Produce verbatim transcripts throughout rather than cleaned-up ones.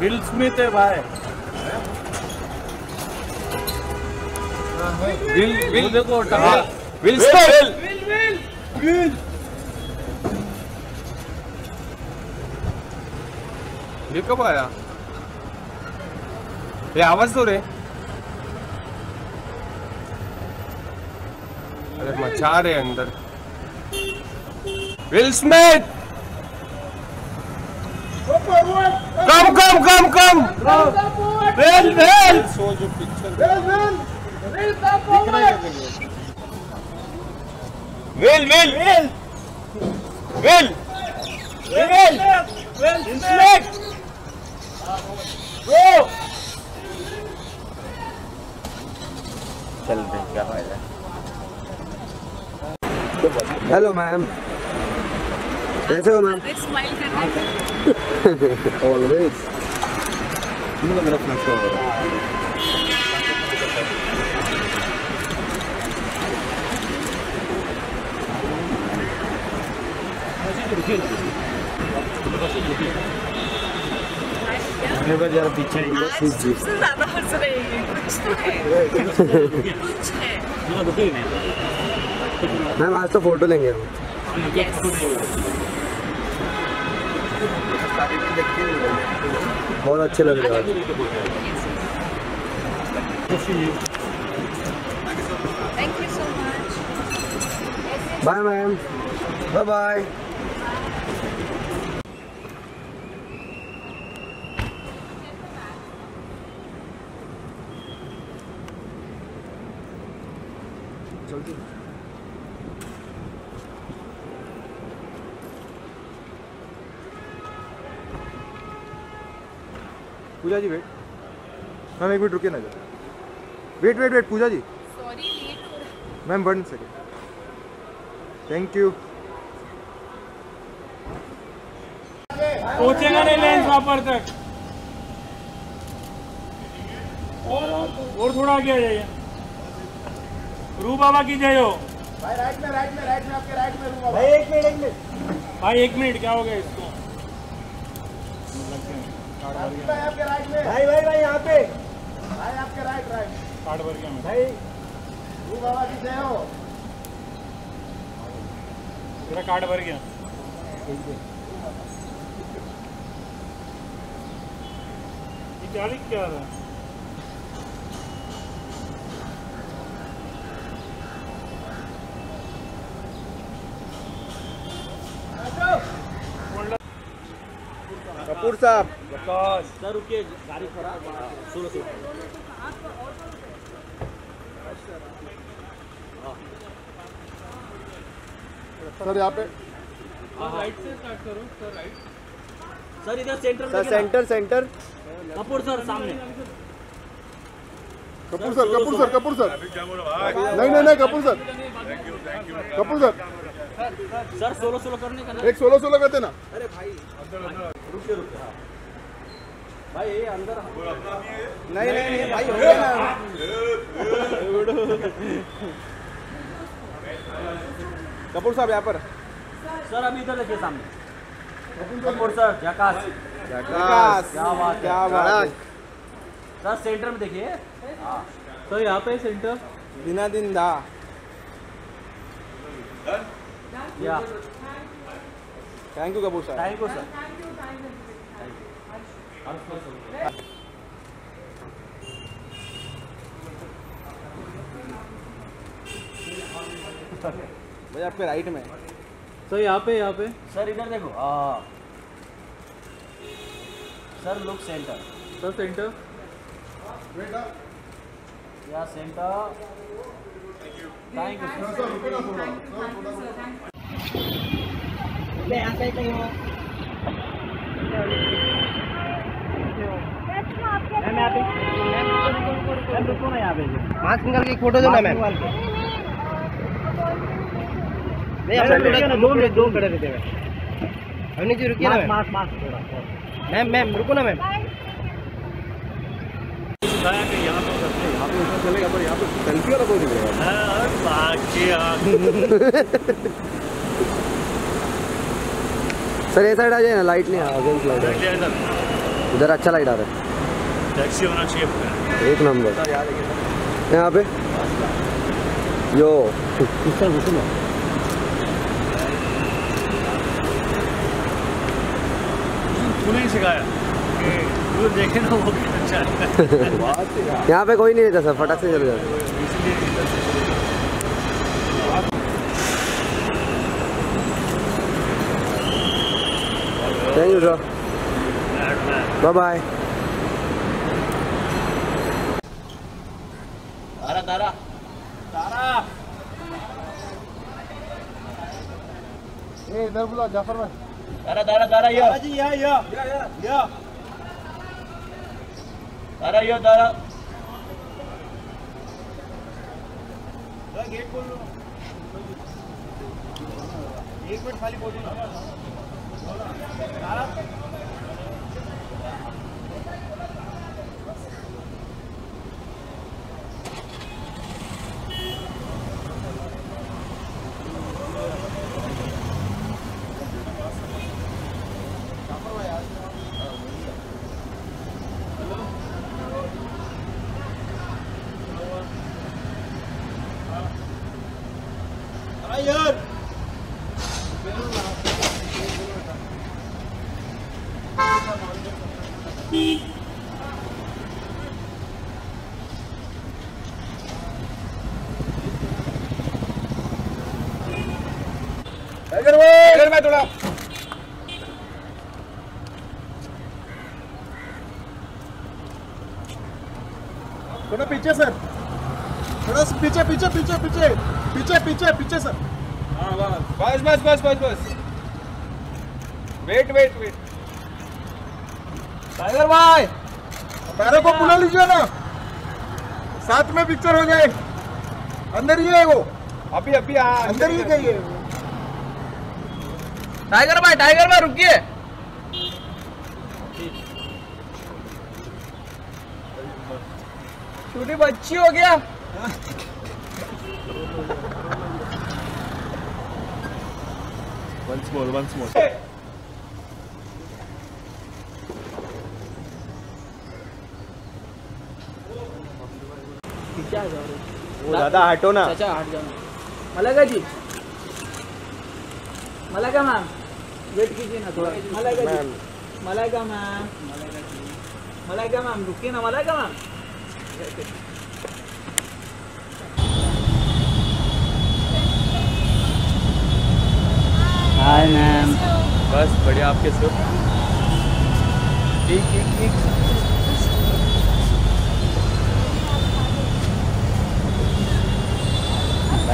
Will Smith है भाई। Will Will देखो विल विल विल विल ये कब आया? ये आवाज तो रे अरे मचा रहे अंदर। विल स्मिथ कम कम कम कम रेल रेल सो जो पिक्चर रेल रेल रेल रेल रेल रेल रेल वो चल दे क्या फायदा। हेलो मैम, कैसे हो मैम? स्माइल करना ऑलवेज। मुझे मेरा फ्लैश हो रहा है यार पीछे ज्यादा हंस रही है। कुछ तो है, कुछ है मैम। आज तो फोटो लेंगे हम। Yes. बहुत अच्छे लग रहे हैं। Thank you so much. Bye ma'am, bye bye. चलते पूजा जी वेट मैम, एक मिनट रुके ना जरा। Wait wait wait Puja ji, sorry late हो रहा ma'am. One second, thank you. पहुंचेगा नहीं लेंस वहां तक, और और थोड़ा आगे आ जाइए। रू बाबा की जय हो भाई। राइट में राइट में राइट में आपके राइट में रू बाबा। भाई एक मिनट एक मिनट भाई एक मिनट क्या हो गया इसको? भाई आपके राइट में भाई भाई भाई यहाँ पे भाई आपके राइट राइट कार्ड भर के भाई। वो बाबा जी जय हो। मेरा कार्ड भर गया। ये क्या लिख क्या रहा है? कपूर साहब सर रुके, गाड़ी खराब। सुनो सुनो सर, यहाँ पे राइट से स्टार्ट करो सर। राइट सर, इधर centre sir, centre centre Kapoor sir सामने। Kapoor sir Kapoor sir Kapoor sir नहीं नहीं नहीं Kapoor sir Kapoor sir sir solo solo करने का ना, एक सोलो सोलो करते ना। अरे भाई रुक रुक भाई ये अंदर नहीं नहीं नहीं भाई हो गया ना। कपूर साहब यहाँ पर सर, अभी इधर देखिए सामने। कपूर सर जकास जकास क्या बात क्या बात। सर सेंटर में देखिए सर, यहाँ पे सेंटर बिना दिन दा या। Thank you Kapoor sir, thank you sir. भाई आपके राइट में सर, यहाँ पे यहाँ पे सर इधर देखो। हाँ sir look centre sir centre या सेंटर। Thank you. ले आते तो मैम यहाँ पे मैम रुको ना, यहाँ पे मास्क निकाल के फोटो दो ना मैम। नहीं आप दो मिनट दो खड़े रहते हैं। हमने जी रुकिए ना मैम, मैम मैम रुको ना मैम। यहाँ पे यहाँ पे चलेगा पर यहाँ पे सेल्फी वाला कोई नहीं है। सर ये साइड आ जाए ना, लाइट नहीं आ रही है उधर। अच्छा लाइट आ रहा है, टैक्सी होना चाहिए एक नंबर यहाँ पे। यो तूने ही सिखाया, वो देखे ना वो अच्छा है। यहाँ पे कोई नहीं रहता सर, फटाक से चले जाते। Thank you sir, bye bye. Dara Dara Dara ए इधर बुला जाफर भाई। दारा दारा दारा यो जी या यो यो दारा यो दारा गेट खोल लो एक मिनट खाली बोल दो। अग्रवाल मैं थोड़ा थोड़ा पीछे सर, थोड़ा पीछे पीछे पीछे पीछे पीछे पीछे पीछे सर। हाँ बस बस बस बस बस वेट वेट वेट। टाइगर भाई पैरों को बुला लीजिए ना, साथ में पिक्चर हो जाए। अंदर ही है वो अभी अभी आ, अंदर ही गई है। टाइगर भाई टाइगर भाई रुकिए। छोटी बच्ची हो गया once more, once more. वो दादा हटो ना, चाचा हट जाओ। मलाका जी, मलाका मैम वेट कीजिए ना थोड़ा। मलाका जी, मलाका मैम, मलाका मैम रुकिए ना। Malacca ma'am hi ma'am. बस बढ़िया, आपके सब ठीक ठीक ठीक।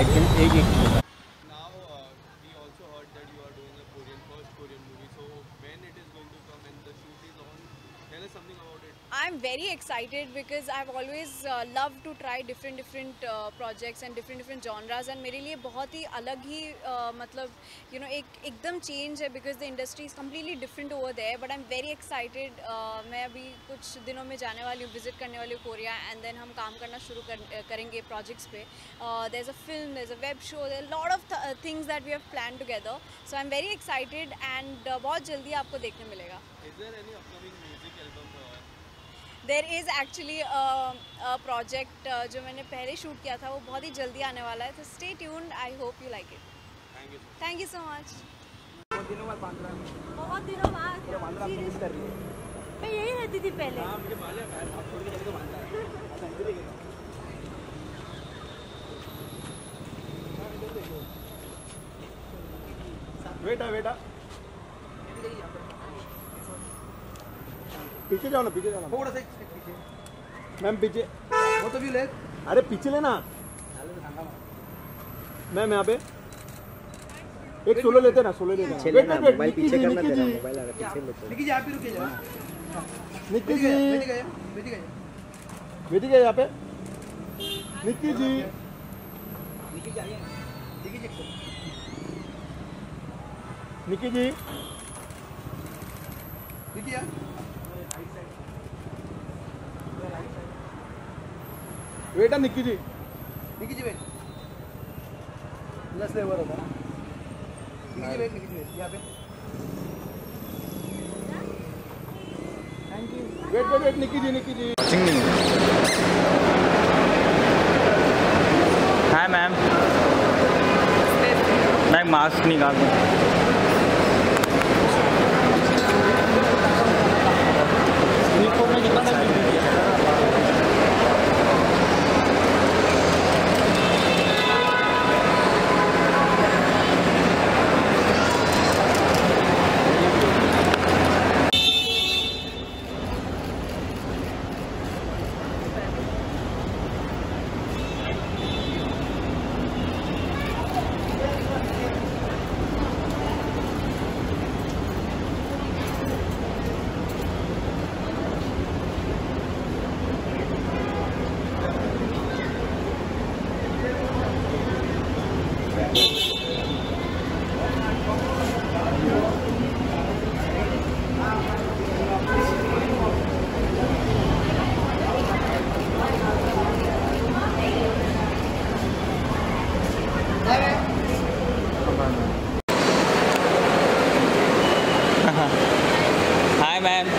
I can take it. Now uh, we also heard that you are doing a Korean first Korean movie. So when it is going to come and the shoot is on, tell us something about it. I'm very excited because I've always uh, loved to try different different uh, projects and different different genres, and मेरे लिए बहुत ही अलग ही uh, मतलब you know एक एकदम change है because the industry is completely different over there. But I'm very excited. Uh, मैं अभी कुछ दिनों में जाने वाली हूँ, visit करने वाली हूँ कोरिया, and then हम काम करना शुरू कर, करेंगे projects पे. Uh, there's a film, there's a web show, there's a lot of th things that we have planned together. So I'm very excited and uh, बहुत जल्दी आपको देखने मिलेगा. Is there any upcoming music album? There is actually a, a project uh, जो मैंने पहले shoot किया था, वो बहुत ही जल्दी आने वाला है. So stay tuned. I hope you like it. Thank you. Thank you so much. बहुत दिनों बाद बांद्रा में। बहुत दिनों बाद। पूरा बांद्रा फिनिश कर रही है। मैं यही रहती थी पहले। हाँ मुझे मालूम है, आप छोड़ के जाके बांद्रा है। आप समझ रहे हो? वेटा वेटा। पीछे जाओ ना, पीछे जाओ ना, थोड़ा सा पीछे मैम, पीछे वो तो भी ले। अरे पीछे लेना मैम, यहाँ पे एक सोलो लेते ना, सोलो लेना। Wait wait wait, Nikki ji Nikki ji Nikki ji आप ही रुके जाओ। निकी जी बेटी गए यहाँ पे। निकी जी निकी जी निकी यार बेटा। निकी जी निकी जी बेट प्लस लेवर होगा। निकी जी बेट निकी जी यहाँ पे wait wait wait Nikki ji Nikki ji hi ma'am. मैं मास्क निकाल दूँ। Hi ma'am.